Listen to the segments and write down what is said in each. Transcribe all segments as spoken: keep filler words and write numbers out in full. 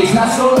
It's not so...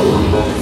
We'll be right back.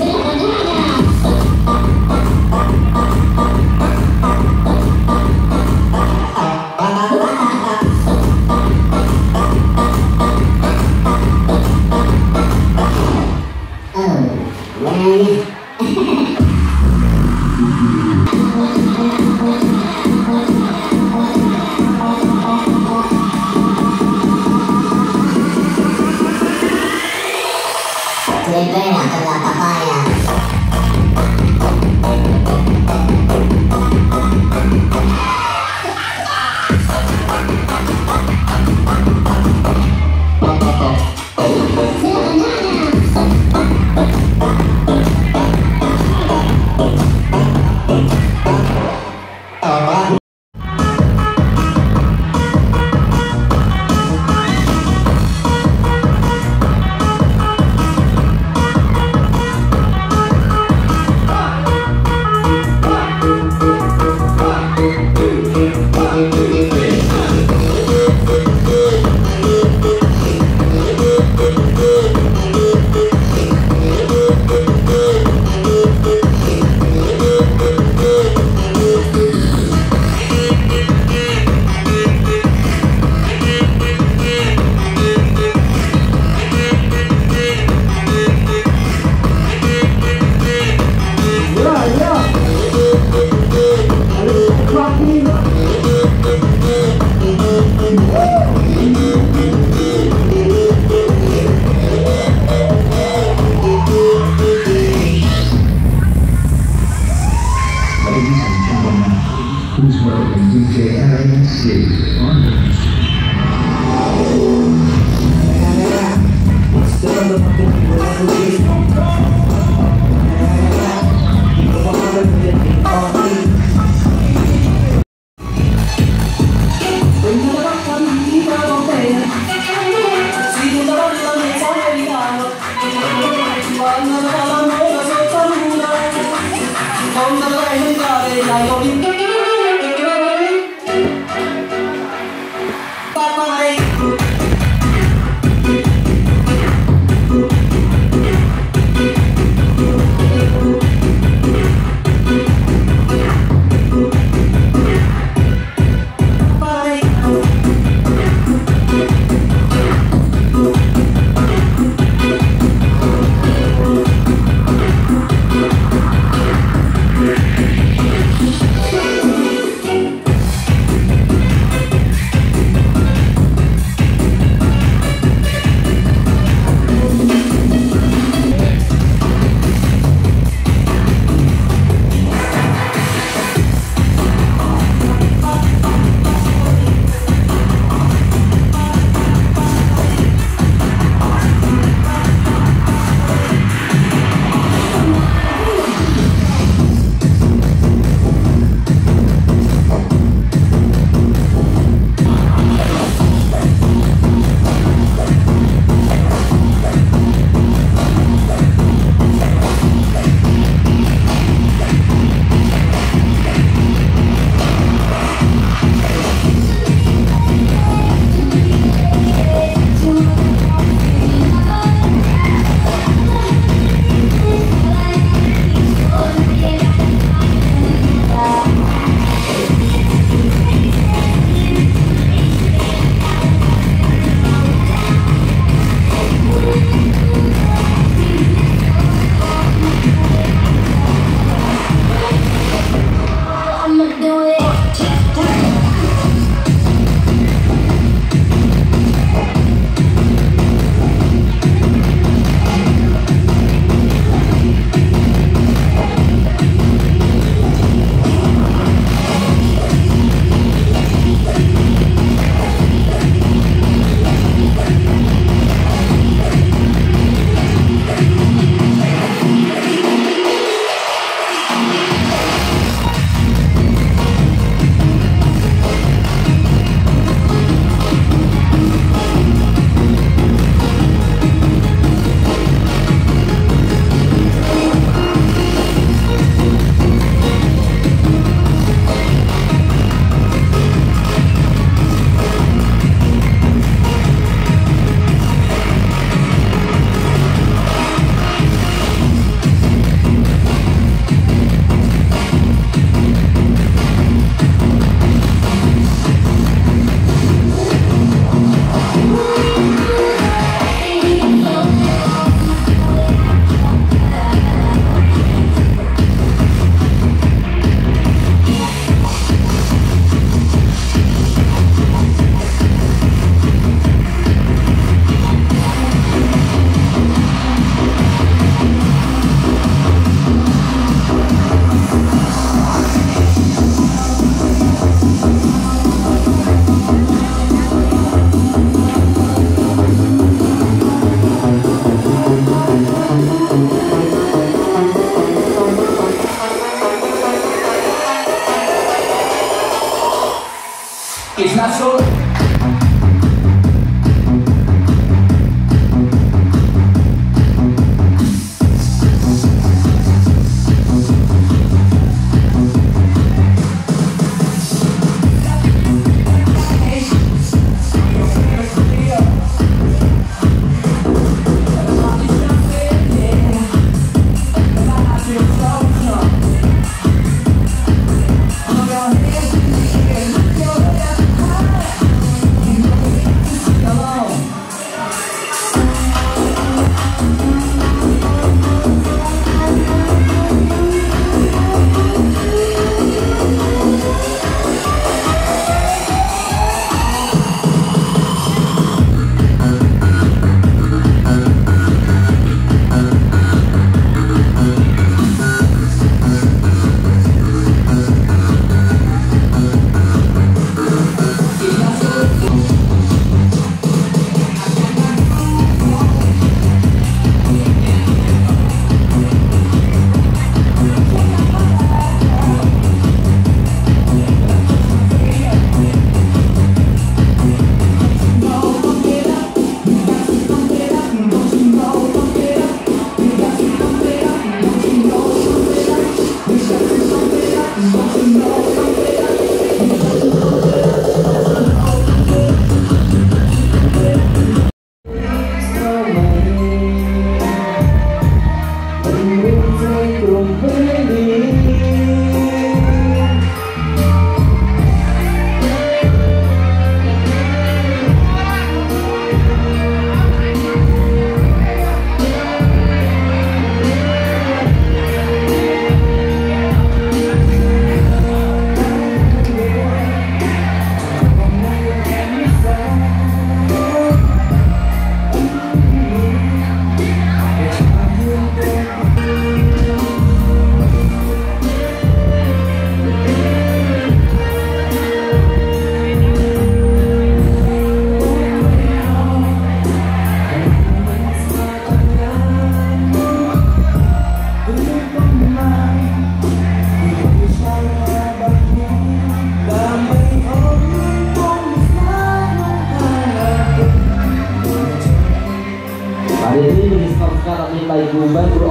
like Google,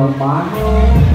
or